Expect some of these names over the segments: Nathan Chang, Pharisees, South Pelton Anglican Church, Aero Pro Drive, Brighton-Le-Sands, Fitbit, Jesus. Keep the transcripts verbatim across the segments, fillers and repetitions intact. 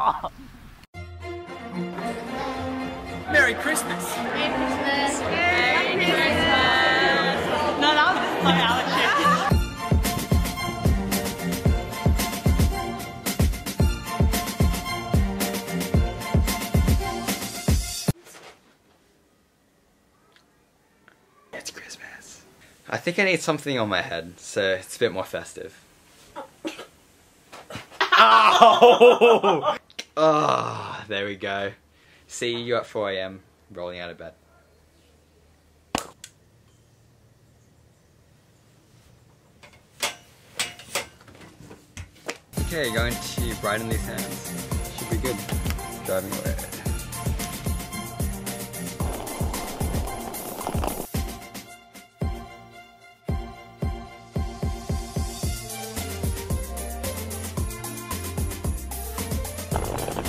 Oh. Merry Christmas. Merry Christmas. Merry, Merry Christmas. Christmas. No, that was just my Alex shit. It's Christmas. I think I need something on my head, so it's a bit more festive. Oh! Oh, there we go. See you at four A M, rolling out of bed. Okay, going to Brighton-Le-Sands. Should be good. Driving away.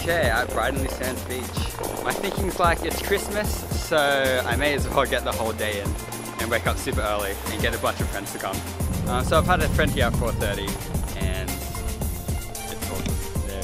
Okay, at Brighton-Le-Sands Beach. My thinking's like, it's Christmas, so I may as well get the whole day in and wake up super early and get a bunch of friends to come. Um, so I've had a friend here at four thirty and it's all good. There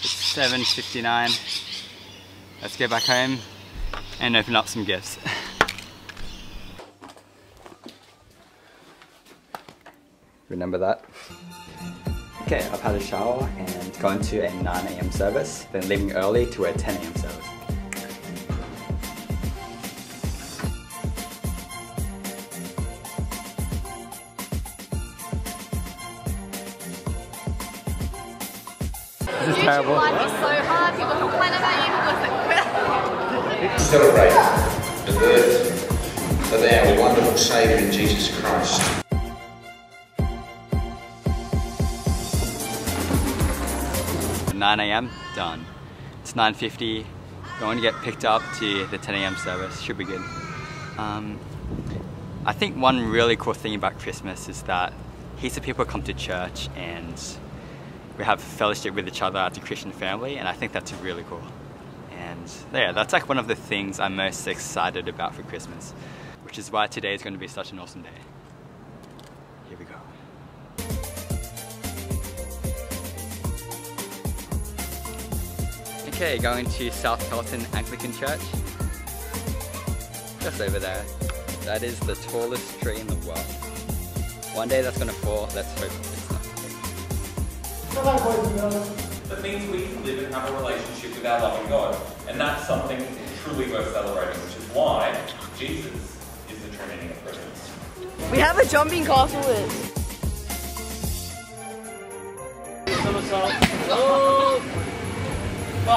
seven fifty-nine. Let's go back home and open up some gifts. Remember that. Okay, I've had a shower and gone to a nine A M service, then leaving early to a ten A M service. This is terrible. Life is so hard, people complain about you, people celebrate the birth of our wonderful Saviour in Jesus Christ. nine A M, done. It's nine fifty, going to get picked up to the ten A M service, should be good. Um, I think one really cool thing about Christmas is that heaps of people come to church and we have fellowship with each other as a Christian family, and I think that's really cool. And yeah, that's like one of the things I'm most excited about for Christmas, which is why today is going to be such an awesome day. Here we go. Okay, going to South Pelton Anglican Church. Just over there. That is the tallest tree in the world. One day that's going to fall, let's hope it's not. That means we live and have a relationship with our loving God, and that's something truly worth celebrating, which is why Jesus is the Trinity of Christmas. We have a jumping castle list.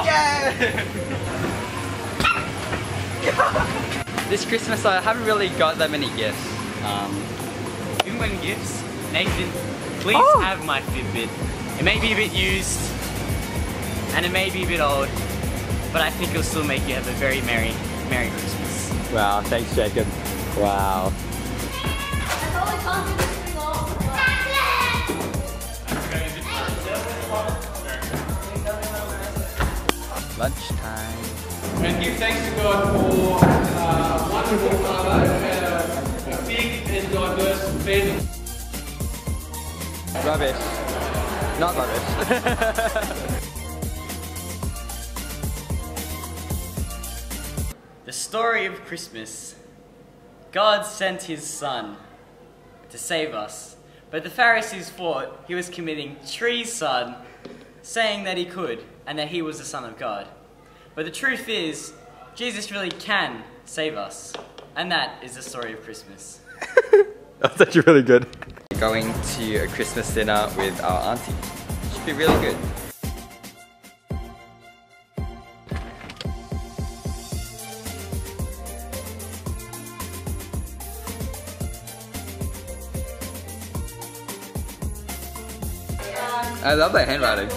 Yeah. This Christmas I haven't really got that many gifts. Um, Even when gifts, Nathan, please oh. have my Fitbit. It may be a bit used, and it may be a bit old, but I think it'll still make you have a very merry, merry Christmas. Wow, thanks Jacob. Wow. Lunchtime. And give thanks to God for uh, wonderful father and a big and diverse family. Rubbish. Not rubbish. The story of Christmas. God sent his son to save us, but the Pharisees thought he was committing treason, saying that he could and that he was the son of God. But the truth is, Jesus really can save us. And that is the story of Christmas. That's actually really good. Going to a Christmas dinner with our auntie. Should be really good. I love that handwriting.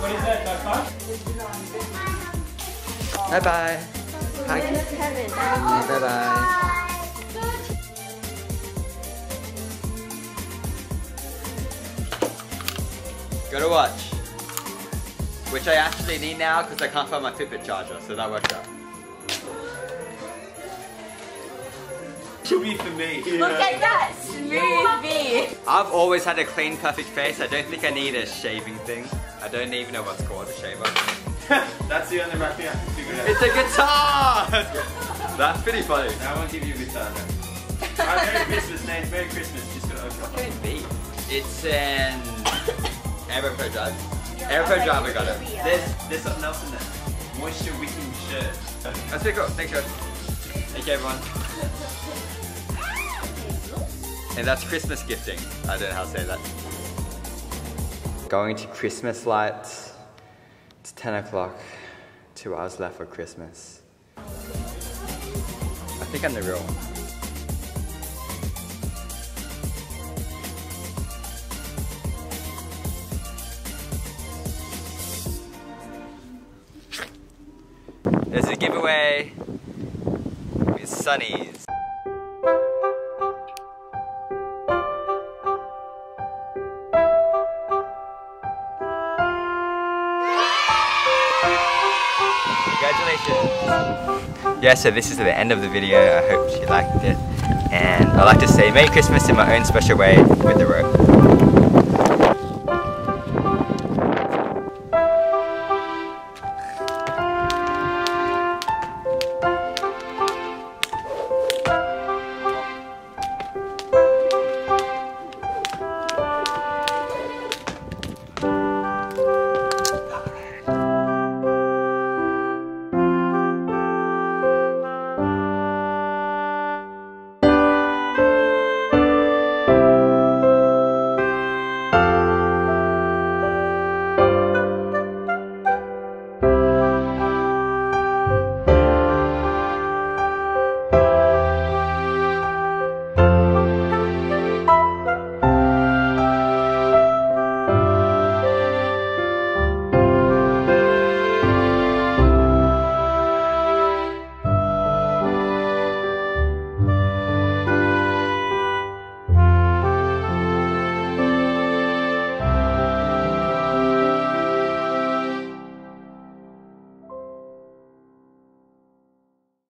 What is that, bye-bye? Bye-bye. Hi. Bye-bye. Got a watch. Which I actually need now because I can't find my Fitbit charger, so that worked out. Should be for me. Yeah. Look at that smooth beard. I've always had a clean, perfect face. I don't think I need a shaving thing. I don't even know what's called a shaver. That's the only right thing I can figure it out. It's a guitar! That's pretty funny. I won't give you a guitar now. Alright, Merry Christmas, Nate. Merry Christmas. Just gotta open up. What could it be? It's an Aero Pro Drive. Aero Pro Drive, I got it. There's, there's something else in there. Moisture wicking shirt. That's pretty cool. Thanks, guys. Thank you, everyone. And that's Christmas gifting. I don't know how to say that. Going to Christmas lights. It's ten o'clock. Two hours left for Christmas. I think I'm the real one. There's a giveaway with Sunnies. Yeah, so this is the end of the video. I hope you liked it. And I'd like to say Merry Christmas in my own special way with the rope.